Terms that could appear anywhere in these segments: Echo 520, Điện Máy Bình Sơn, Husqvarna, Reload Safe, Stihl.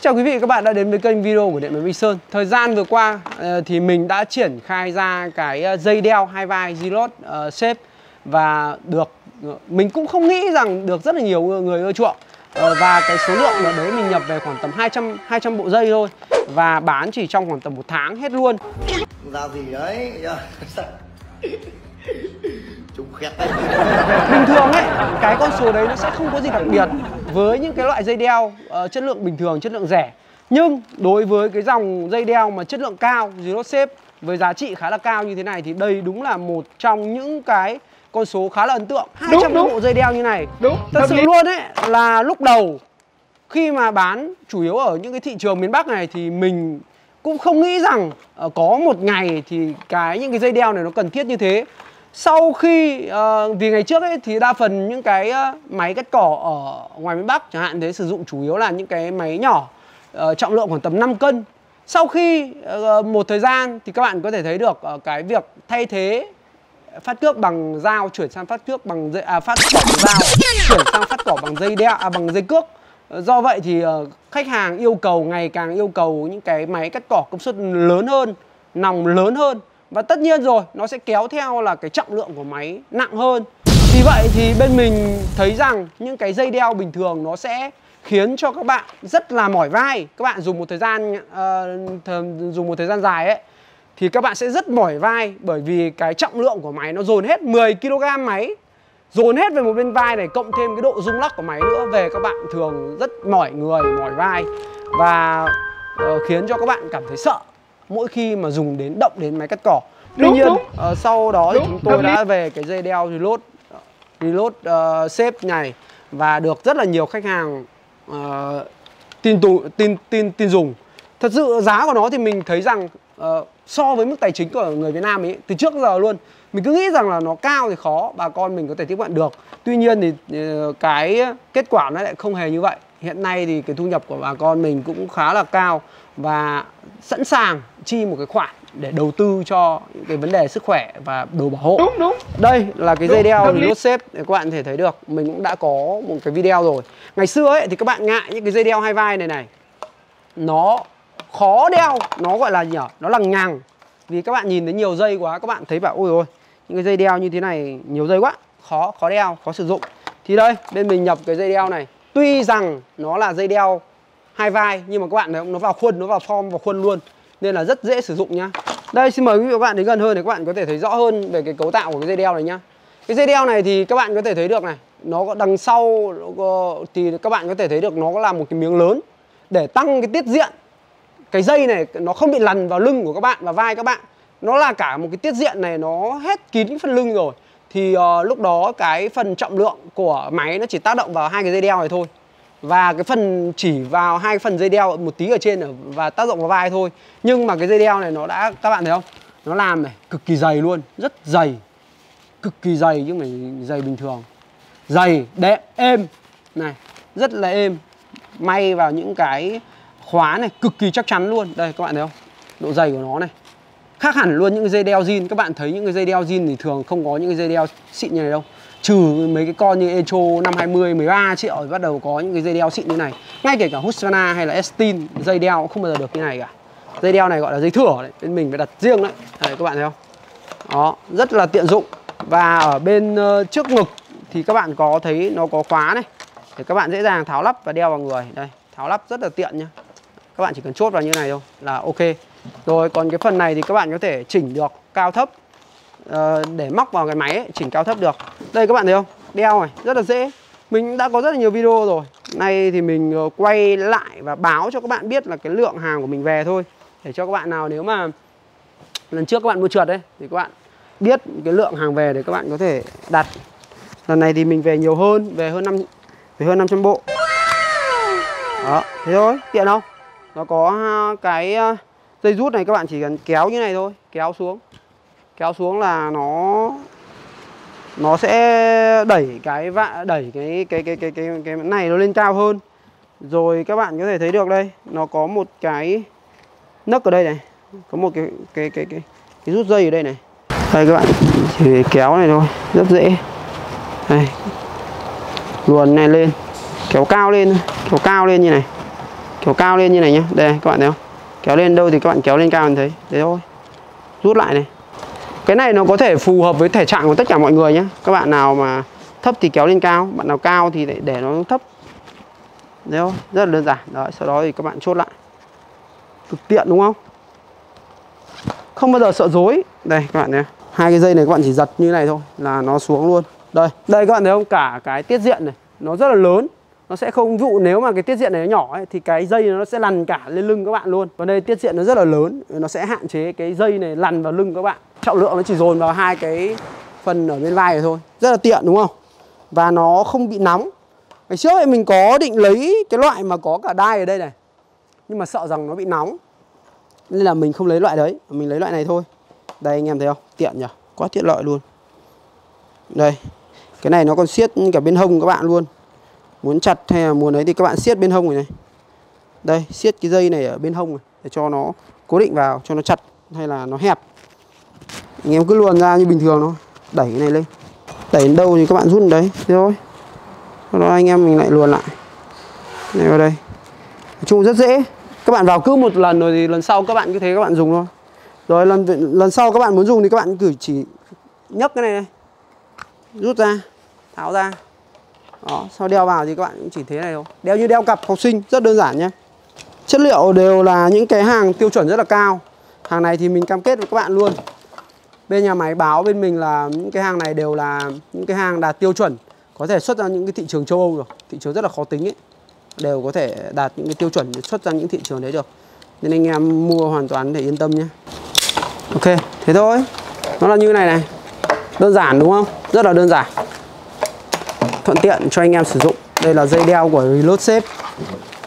Xin chào quý vị, các bạn đã đến với kênh video của Điện Máy Bình Sơn. Thời gian vừa qua thì mình đã triển khai ra cái dây đeo hai vai Reload Safe và được mình cũng không nghĩ rằng được rất là nhiều người ưa chuộng. Và cái số lượng mà đấy mình nhập về khoảng tầm 200 bộ dây thôi và bán chỉ trong khoảng tầm 1 tháng hết luôn. Ra gì đấy. Bình thường ấy, cái con số đấy nó sẽ không có gì đặc biệt với những cái loại dây đeo chất lượng bình thường, chất lượng rẻ. Nhưng đối với cái dòng dây đeo mà chất lượng cao, Reload Safe với giá trị khá là cao như thế này thì đây đúng là một trong những cái con số khá là ấn tượng. 200 bộ dây đeo như này. Đúng. Thật sự luôn ấy, là lúc đầu khi mà bán chủ yếu ở những cái thị trường miền Bắc này thì mình cũng không nghĩ rằng có một ngày thì những cái dây đeo này nó cần thiết như thế. Sau khi, vì ngày trước ấy, thì đa phần những cái máy cắt cỏ ở ngoài miền Bắc chẳng hạn thế sử dụng chủ yếu là những cái máy nhỏ trọng lượng khoảng tầm 5 cân. Sau khi một thời gian thì các bạn có thể thấy được cái việc thay thế phát cước bằng dao chuyển sang phát cước bằng dây, phát cỏ bằng dao chuyển sang phát cỏ bằng dây đeo, bằng dây cước. Do vậy thì khách hàng yêu cầu ngày càng yêu cầu những cái máy cắt cỏ công suất lớn hơn, nòng lớn hơn. Và tất nhiên rồi, nó sẽ kéo theo là cái trọng lượng của máy nặng hơn. Vì vậy thì bên mình thấy rằng những cái dây đeo bình thường nó sẽ khiến cho các bạn rất là mỏi vai. Các bạn dùng một thời gian dài ấy thì các bạn sẽ rất mỏi vai, bởi vì cái trọng lượng của máy nó dồn hết 10 kg, máy dồn hết về một bên vai này, cộng thêm cái độ rung lắc của máy nữa, về các bạn thường rất mỏi người, mỏi vai và khiến cho các bạn cảm thấy sợ mỗi khi mà dùng đến động đến máy cắt cỏ. Tuy nhiên sau đó thì chúng tôi đã về cái dây đeo Reload Safe này và được rất là nhiều khách hàng tin dùng. Thật sự giá của nó thì mình thấy rằng so với mức tài chính của người Việt Nam ấy, từ trước giờ luôn mình cứ nghĩ rằng là nó cao thì khó bà con mình có thể tiếp cận được. Tuy nhiên thì cái kết quả nó lại không hề như vậy. Hiện nay thì cái thu nhập của bà con mình cũng khá là cao và sẵn sàng chi một cái khoản để đầu tư cho những cái vấn đề sức khỏe và đồ bảo hộ. Đúng. Đây là cái dây đeo Reload Safe, các bạn thể thấy được. Mình cũng đã có một cái video rồi. Ngày xưa ấy thì các bạn ngại những cái dây đeo hai vai này này, nó khó đeo, nó gọi là nhở, nó lằng nhằng. Vì các bạn nhìn thấy nhiều dây quá, các bạn thấy bảo ôi những cái dây đeo như thế này nhiều dây quá, khó đeo, khó sử dụng. Thì đây, bên mình nhập cái dây đeo này. Tuy rằng nó là dây đeo hai vai nhưng mà các bạn thấy nó vào khuôn, nó vào form, vào khuôn luôn, nên là rất dễ sử dụng nhá. Đây, xin mời quý vị và các bạn đến gần hơn để các bạn có thể thấy rõ hơn về cái cấu tạo của cái dây đeo này nhá. Cái dây đeo này thì các bạn có thể thấy được này, nó có đằng sau thì các bạn có thể thấy được nó là một cái miếng lớn để tăng cái tiết diện. Cái dây này nó không bị lằn vào lưng của các bạn và vai các bạn. Nó là cả một cái tiết diện này, nó hết kín phần lưng rồi. Thì lúc đó cái phần trọng lượng của máy nó chỉ tác động vào hai cái dây đeo này thôi. Và cái phần chỉ vào hai phần dây đeo một tí ở trên và tác động vào vai thôi. Nhưng mà cái dây đeo này nó đã, các bạn thấy không? Nó làm này, cực kỳ dày luôn, rất dày. Cực kỳ dày chứ không phải dày bình thường. Dày, đẹp, êm. Này, rất là êm. May vào những cái khóa này, cực kỳ chắc chắn luôn. Đây các bạn thấy không? Độ dày của nó này khác hẳn luôn những cái dây đeo zin. Các bạn thấy những cái dây đeo zin thì thường không có những cái dây đeo xịn như này đâu. Trừ mấy cái con như Echo 520, 13 triệu thì bắt đầu có những cái dây đeo xịn như này. Ngay kể cả Husqvarna hay là Stihl, dây đeo cũng không bao giờ được như này cả. Dây đeo này gọi là dây thửa đấy, bên mình phải đặt riêng đấy. Đấy các bạn thấy không? Đó, rất là tiện dụng. Và ở bên trước ngực thì các bạn có thấy nó có khóa này để các bạn dễ dàng tháo lắp và đeo vào người. Đây, tháo lắp rất là tiện nhá. Các bạn chỉ cần chốt vào như này thôi là ok. Rồi còn cái phần này thì các bạn có thể chỉnh được cao thấp để móc vào cái máy ấy, chỉnh cao thấp được. Đây các bạn thấy không? Đeo này rất là dễ. Mình đã có rất là nhiều video rồi. Nay thì mình quay lại và báo cho các bạn biết là cái lượng hàng của mình về thôi, để cho các bạn nào nếu mà lần trước các bạn mua trượt đấy thì các bạn biết cái lượng hàng về để các bạn có thể đặt. Lần này thì mình về nhiều hơn, về hơn 500 bộ. Đó, thế thôi, tiện không? Nó có cái dây rút này, các bạn chỉ cần kéo như này thôi, kéo xuống là nó sẽ đẩy cái cái này nó lên cao hơn. Rồi các bạn có thể thấy được đây, nó có một cái nấc ở đây này, có một cái rút dây ở đây này. Đây các bạn chỉ kéo này thôi, rất dễ. Đây, luồn này lên, kéo cao lên như này. kiểu cao lên như này nhé. Đây các bạn thấy không, kéo lên đâu thì các bạn kéo lên cao như thế. Đấy thôi, rút lại này. Cái này nó có thể phù hợp với thể trạng của tất cả mọi người nhé. Các bạn nào mà thấp thì kéo lên cao, bạn nào cao thì để nó thấp. Đấy thôi, rất là đơn giản. Đấy, sau đó thì các bạn chốt lại. Thực tiện đúng không? Không bao giờ sợ dối. Đây các bạn này, hai cái dây này các bạn chỉ giật như này thôi là nó xuống luôn. Đây, đây các bạn thấy không? Cả cái tiết diện này nó rất là lớn. Nó sẽ không, dụ nếu mà cái tiết diện này nó nhỏ ấy, thì cái dây nó sẽ lằn cả lên lưng các bạn luôn. Còn đây tiết diện nó rất là lớn, nó sẽ hạn chế cái dây này lằn vào lưng các bạn. Trọng lượng nó chỉ dồn vào hai cái phần ở bên vai này thôi. Rất là tiện đúng không? Và nó không bị nóng. Ngày trước thì mình có định lấy cái loại mà có cả đai ở đây này, nhưng mà sợ rằng nó bị nóng nên là mình không lấy loại đấy, mình lấy loại này thôi. Đây anh em thấy không? Tiện nhỉ? Quá tiện lợi luôn. Đây, cái này nó còn siết cả bên hông các bạn luôn. Muốn chặt hay là muốn ấy thì các bạn siết bên hông này, này. Đây, siết cái dây này ở bên hông này để cho nó cố định vào, cho nó chặt hay là nó hẹp. Anh em cứ luồn ra như bình thường thôi. Đẩy cái này lên, đẩy đến đâu thì các bạn rút đến đấy. Thế thôi. Sau đó anh em mình lại luồn lại này vào đây. Nói chung rất dễ. Các bạn vào cứ một lần rồi thì lần sau các bạn cứ thế các bạn dùng thôi. Rồi lần sau các bạn muốn dùng thì các bạn cứ chỉ nhấc cái này này, rút ra, tháo ra. Đó, sau đeo vào thì các bạn cũng chỉ thế này thôi. Đeo như đeo cặp học sinh, rất đơn giản nhé. Chất liệu đều là những cái hàng tiêu chuẩn rất là cao. Hàng này thì mình cam kết với các bạn luôn. Bên nhà máy báo bên mình là những cái hàng này đều là những cái hàng đạt tiêu chuẩn, có thể xuất ra những cái thị trường châu Âu được. Thị trường rất là khó tính ấy, đều có thể đạt những cái tiêu chuẩn để xuất ra những thị trường đấy được. Nên anh em mua hoàn toàn để yên tâm nhé. Ok, thế thôi. Nó là như này này. Đơn giản đúng không? Rất là đơn giản, thuận tiện cho anh em sử dụng. Đây là dây đeo của Reload Safe.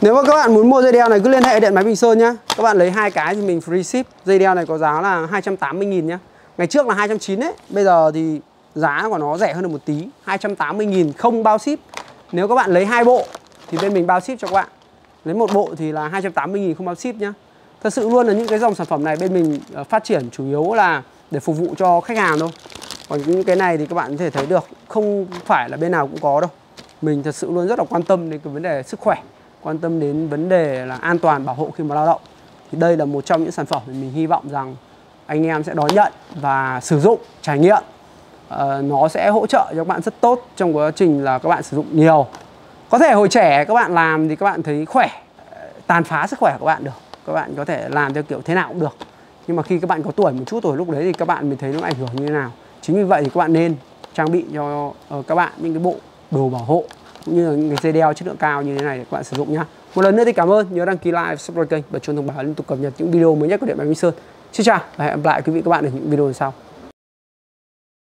Nếu mà các bạn muốn mua dây đeo này cứ liên hệ Điện Máy Bình Sơn nhá. Các bạn lấy hai cái thì mình free ship. Dây đeo này có giá là 280.000 nhá. Ngày trước là 290 đấy, bây giờ thì giá của nó rẻ hơn được một tí, 280.000 không bao ship. Nếu các bạn lấy hai bộ thì bên mình bao ship cho các bạn. Lấy một bộ thì là 280.000 không bao ship nhá. Thật sự luôn là những cái dòng sản phẩm này bên mình phát triển chủ yếu là để phục vụ cho khách hàng thôi. Còn những cái này thì các bạn có thể thấy được, không phải là bên nào cũng có đâu. Mình thật sự luôn rất là quan tâm đến cái vấn đề sức khỏe, quan tâm đến vấn đề là an toàn bảo hộ khi mà lao động. Thì đây là một trong những sản phẩm mình hy vọng rằng anh em sẽ đón nhận và sử dụng, trải nghiệm. Nó sẽ hỗ trợ cho các bạn rất tốt trong quá trình là các bạn sử dụng nhiều. Có thể hồi trẻ các bạn làm thì các bạn thấy khỏe, tàn phá sức khỏe của các bạn được. Các bạn có thể làm theo kiểu thế nào cũng được. Nhưng mà khi các bạn có tuổi một chút rồi, lúc đấy thì các bạn mới thấy nó ảnh hưởng như thế nào. Chính vì vậy thì các bạn nên trang bị cho các bạn những cái bộ đồ bảo hộ cũng như là những cái dây đeo chất lượng cao như thế này để các bạn sử dụng nhá. Một lần nữa thì cảm ơn, nhớ đăng ký like, subscribe kênh và chuông thông báo liên tục cập nhật những video mới nhất của Điện Máy Bình Sơn. Xin chào và hẹn gặp lại quý vị các bạn ở những video sau.